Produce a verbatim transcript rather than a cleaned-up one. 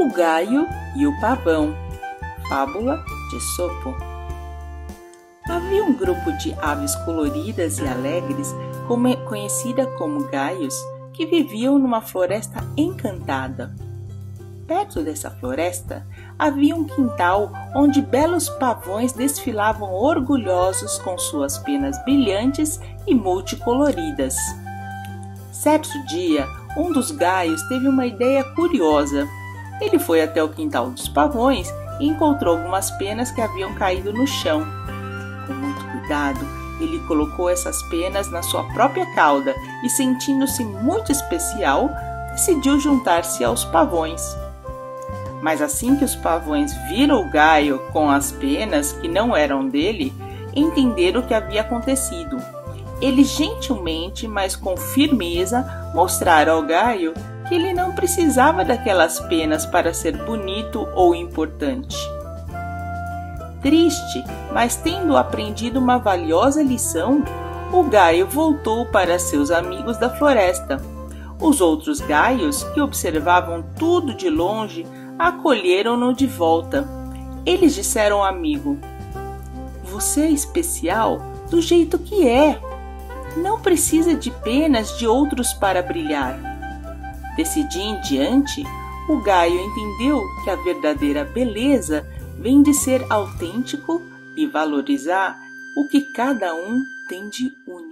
O Gaio e o Pavão. Fábula de Esopo. Havia um grupo de aves coloridas e alegres, conhecida como gaios, que viviam numa floresta encantada. Perto dessa floresta havia um quintal onde belos pavões desfilavam orgulhosos com suas penas brilhantes e multicoloridas. Certo dia, um dos gaios teve uma ideia curiosa. Ele foi até o quintal dos pavões e encontrou algumas penas que haviam caído no chão. Com muito cuidado, ele colocou essas penas na sua própria cauda e, sentindo-se muito especial, decidiu juntar-se aos pavões. Mas assim que os pavões viram o gaio com as penas que não eram dele, entenderam o que havia acontecido. Eles gentilmente, mas com firmeza, mostraram ao gaio que ele não precisava daquelas penas para ser bonito ou importante. Triste, mas tendo aprendido uma valiosa lição, o gaio voltou para seus amigos da floresta. Os outros gaios, que observavam tudo de longe, acolheram-no de volta. Eles disseram ao amigo: "Você é especial do jeito que é. Não precisa de penas de outros para brilhar." Desse dia em diante, o gaio entendeu que a verdadeira beleza vem de ser autêntico e valorizar o que cada um tem de único.